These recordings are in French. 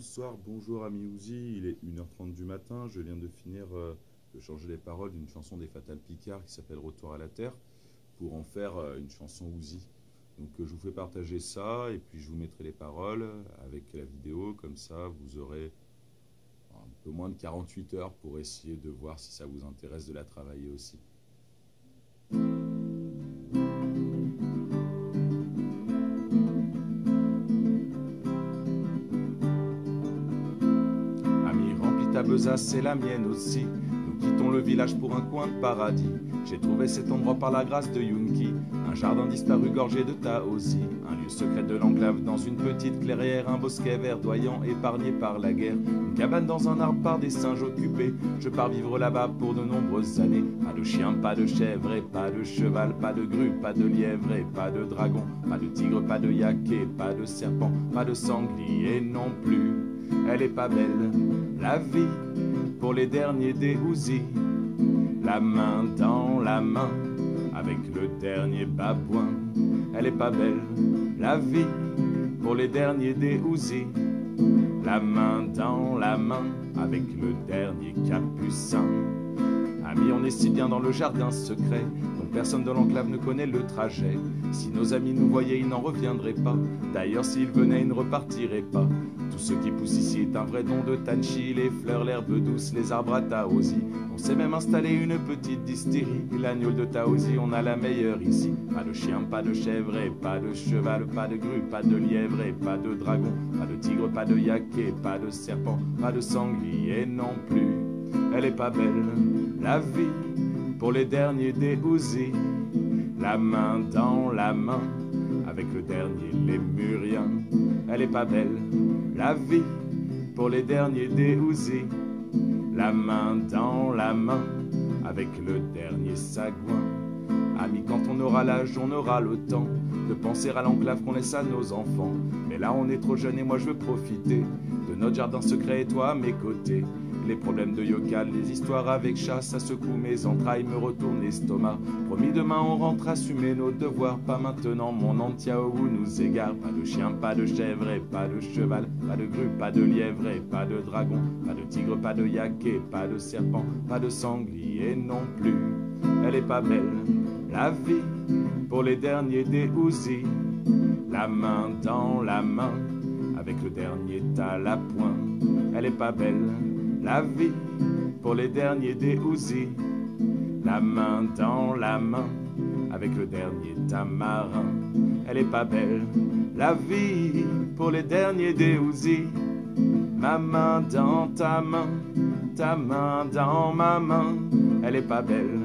Bonsoir, bonjour ami Houzi, il est 1h30 du matin, je viens de finir de changer les paroles d'une chanson des Fatals Picard qui s'appelle Retour à la Terre pour en faire une chanson Houzi. Donc je vous fais partager ça et puis je vous mettrai les paroles avec la vidéo, comme ça vous aurez un peu moins de 48 heures pour essayer de voir si ça vous intéresse de la travailler aussi. Ta besace, c'est la mienne aussi. Nous quittons le village pour un coin de paradis. J'ai trouvé cet endroit par la grâce de Yùn Qi, un jardin disparu gorgé de Taozi, un lieu secret de l'enclave dans une petite clairière, un bosquet verdoyant épargné par la guerre, une cabane dans un arbre par des singes occupés. Je pars vivre là-bas pour de nombreuses années. Pas de chien, pas de chèvre et pas de cheval, pas de grue, pas de lièvre et pas de dragon, pas de tigre, pas de yak et pas de serpent, pas de sanglier non plus. Elle est pas belle, la vie, pour les derniers des Houzi, la main dans la main, avec le dernier babouin. Elle est pas belle, la vie, pour les derniers des Houzi, la main dans la main, avec le dernier capucin. Amis, on est si bien dans le jardin secret, dont personne de l'enclave ne connaît le trajet. Si nos amis nous voyaient, ils n'en reviendraient pas. D'ailleurs, s'ils venaient, ils ne repartiraient pas. Tout ce qui pousse ici est un vrai don de Tanchi, les fleurs, l'herbe douce, les arbres à Taozi. On s'est même installé une petite distillerie. L'agneau de Taozi, on a la meilleure ici. Pas de chien, pas de chèvre et pas de cheval, pas de grue, pas de lièvre et pas de dragon, pas de tigre, pas de yak et pas de serpent, pas de sanglier non plus. Elle est pas belle, la vie, pour les derniers des Houzi, la main dans la main, avec le dernier lémurien. Elle est pas belle, la vie, pour les derniers des Houzi, la main dans la main, avec le dernier sagouin. Amis, quand on aura l'âge, on aura le temps de penser à l'enclave qu'on laisse à nos enfants. Mais là, on est trop jeune et moi je veux profiter de notre jardin secret et toi à mes côtés. Les problèmes de Yokai, les histoires avec Chat, ça secoue mes entrailles, me retourne l'estomac. Promis, demain on rentre assumer nos devoirs, pas maintenant, mon antiao nous égare. Pas de chien, pas de chèvre et pas de cheval, pas de grue, pas de lièvre et pas de dragon, pas de tigre, pas de yak et pas de serpent, pas de sanglier non plus. Elle est pas belle, la vie, pour les derniers des Houzi, la main dans la main, avec le dernier talapoin. Elle est pas belle, la vie, pour les derniers des Houzi, la main dans la main, avec le dernier tamarin. Elle est pas belle, la vie, pour les derniers des Houzi, ma main dans ta main dans ma main. Elle est pas belle,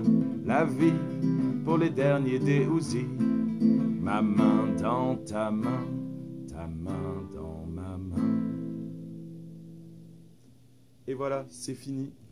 la vie, pour les derniers des Houzi, ma main dans ta main dans ma main. Et voilà, c'est fini.